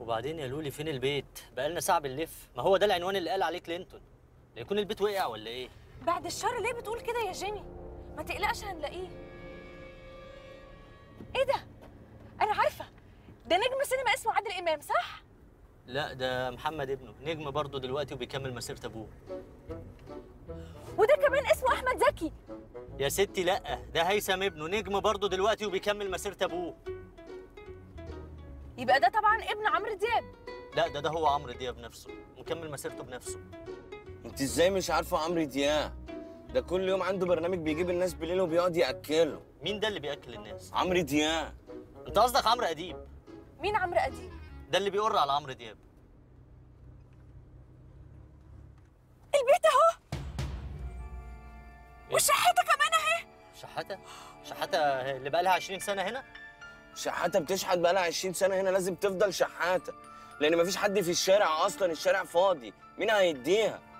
وبعدين يا لولي فين البيت؟ بقالنا ساعة بنلف، ما هو ده العنوان اللي قال عليه كلينتون. يكون البيت وقع ولا ايه؟ بعد الشر ليه بتقول كده يا جيمي؟ ما تقلقش هنلاقيه. ايه ده؟ انا عارفة، ده نجم سينما اسمه عادل إمام صح؟ لا ده محمد ابنه، نجم برضه دلوقتي وبيكمل مسيرة ابوه. وده كمان اسمه أحمد زكي. يا ستي لا، ده هيثم ابنه، نجم برضه دلوقتي وبيكمل مسيرة ابوه. يبقى ده طبعا ابن عمرو دياب. لا ده هو عمرو دياب نفسه، مكمل مسيرته بنفسه. انت ازاي مش عارفه عمرو دياب؟ ده كل يوم عنده برنامج بيجيب الناس بالليل وبيقعد ياكله. مين ده اللي بياكل الناس؟ عمرو دياب. انت قصدك عمرو اديب. مين عمرو اديب؟ ده اللي بيقر على عمرو دياب. البيت اهو. إيه؟ والشحاته كمان اهي. شحاته؟ شحاته اللي بقى لها 20 سنه هنا؟ شحاته بتشحت بقى لها 20 سنه هنا، لازم تفضل شحاته، لان مفيش حد في الشارع اصلا، الشارع فاضي، مين هيديها؟